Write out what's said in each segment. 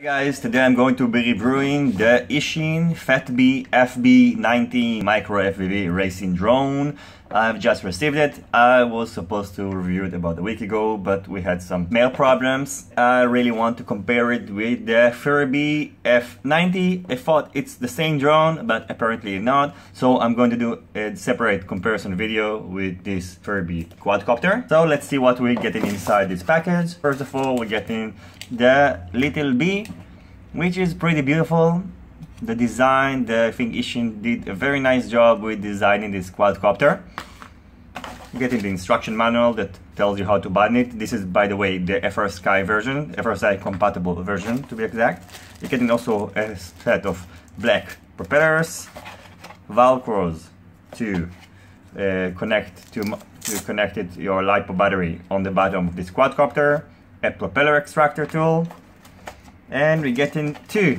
Hey guys, today I'm going to be reviewing the Eachine Fatbee FB90 micro FPV racing drone. I've just received it. I was supposed to review it about a week ago, but we had some mail problems. I really want to compare it with the Furby F90. I thought it's the same drone, but apparently not. So I'm going to do a separate comparison video with this Furby quadcopter. So let's see what we're getting inside this package. First of all, we're getting the little bee, which is pretty beautiful. The design, I think Ishin did a very nice job with designing this quadcopter. You're getting the instruction manual that tells you how to button it. This is, by the way, the FRSky version, FRSky compatible version to be exact. You're getting also a set of black propellers, velcros to connect your LiPo battery on the bottom of this quadcopter, a propeller extractor tool, and we're getting two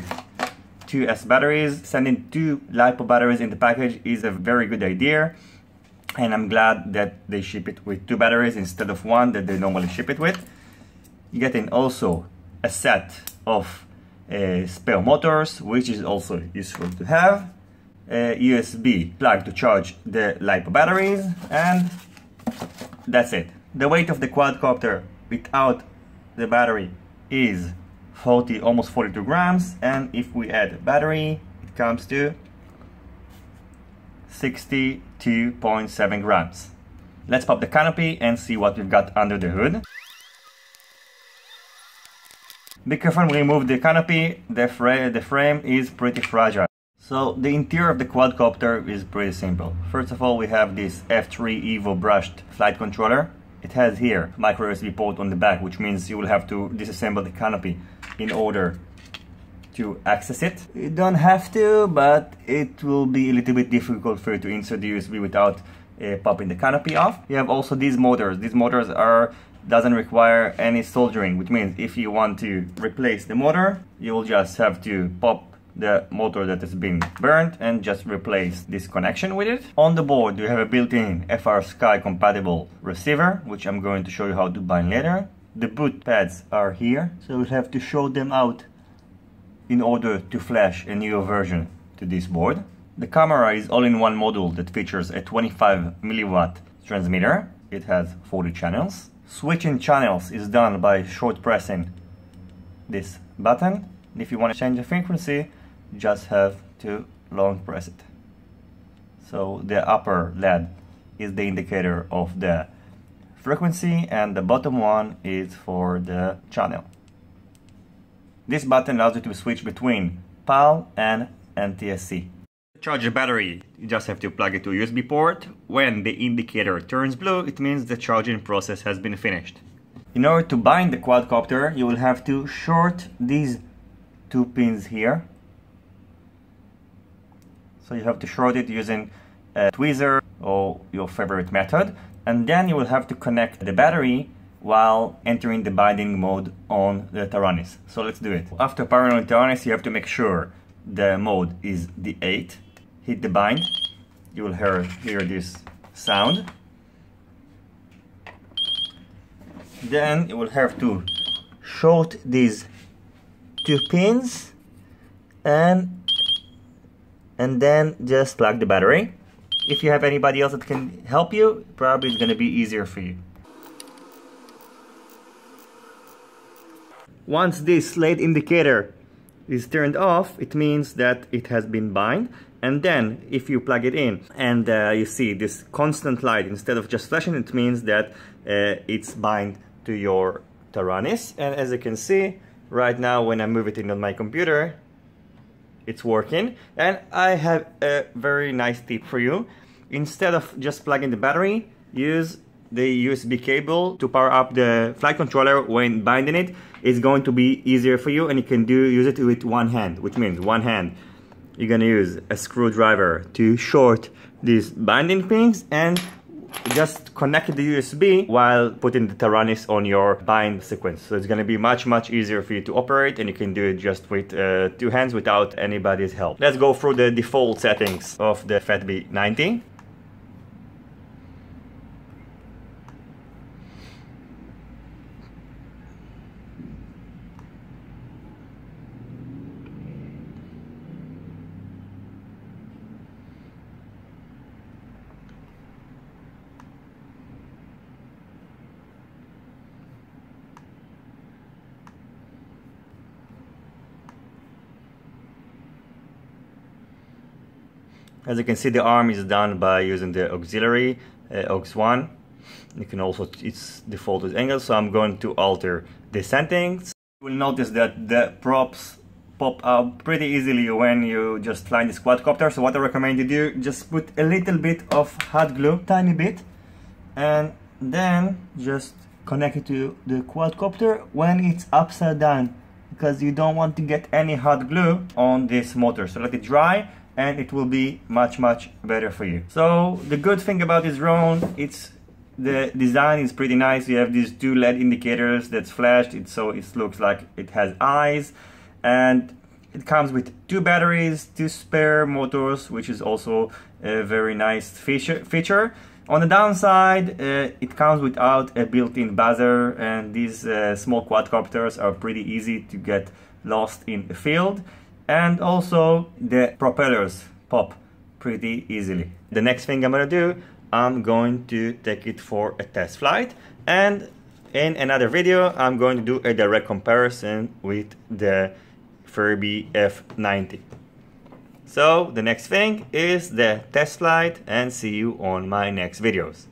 S batteries. Sending two LiPo batteries in the package is a very good idea, and I'm glad that they ship it with two batteries instead of one that they normally ship it with. You're getting also a set of spare motors, which is also useful to have, a USB plug to charge the LiPo batteries, and that's it. The weight of the quadcopter without the battery is almost 42 grams, and if we add a battery it comes to 62.7 grams. Let's pop the canopy and see what we've got under the hood. Be careful when we remove the canopy, the frame is pretty fragile. So the interior of the quadcopter is pretty simple. First of all, we have this F3 Evo brushed flight controller. It has here micro USB port on the back, which means you will have to disassemble the canopy in order to access it. You don't have to, but it will be a little bit difficult for you to insert the USB without popping the canopy off. You have also these motors. These motors doesn't require any soldering, which means if you want to replace the motor, you will just have to pop the motor that has been burnt and just replace this connection with it. On the board you have a built-in FRSky compatible receiver, which I'm going to show you how to bind later. The boot pads are here, so we'll have to show them out in order to flash a newer version to this board. The camera is all-in-one module that features a 25 mW transmitter. It has 40 channels. Switching channels is done by short pressing this button. If you want to change the frequency, just have to long press it. So the upper LED is the indicator of the frequency, and the bottom one is for the channel. This button allows you to switch between PAL and NTSC. To charge the battery, you just have to plug it to a USB port. When the indicator turns blue, it means the charging process has been finished. In order to bind the quadcopter, you will have to short these two pins here. So you have to short it using a tweezer or your favorite method, and then you will have to connect the battery while entering the binding mode on the Taranis. So let's do it. After paralleling Taranis, you have to make sure the mode is D8. Hit the bind. You will hear this sound. Then you will have to short these two pins and then just plug the battery. If you have anybody else that can help you, probably it's going to be easier for you. Once this LED indicator is turned off, it means that it has been bind, and then if you plug it in and you see this constant light instead of just flashing, it means that it's bind to your Taranis. And as you can see right now, when I move it in on my computer, it's working. And I have a very nice tip for you. Instead of just plugging the battery, use the USB cable to power up the flight controller when binding it. It's going to be easier for you, and you can use it with one hand, which means one hand you're gonna use a screwdriver to short these binding pins and just connect the USB while putting the Taranis on your bind sequence. So it's going to be much easier for you to operate, and you can do it just with two hands without anybody's help. Let's go through the default settings of the Fatbee 90. As you can see, the arm is done by using the auxiliary aux1. You can also, it's defaulted angle, so I'm going to alter the settings. You will notice that the props pop up pretty easily when you just fly this quadcopter. So what I recommend you do, just put a little bit of hot glue, tiny bit, and then just connect it to the quadcopter when it's upside down, because you don't want to get any hot glue on this motor. So let it dry and it will be much better for you. So the good thing about this drone, the design is pretty nice. You have these two LED indicators that's flashed, so it looks like it has eyes, and it comes with two batteries, two spare motors, which is also a very nice feature. On the downside, it comes without a built-in buzzer, and these small quadcopters are pretty easy to get lost in the field, and also the propellers pop pretty easily. The next thing I'm gonna do, I'm going to take it for a test flight, and in another video I'm going to do a direct comparison with the Furby F90. So the next thing is the test flight, and see you on my next videos.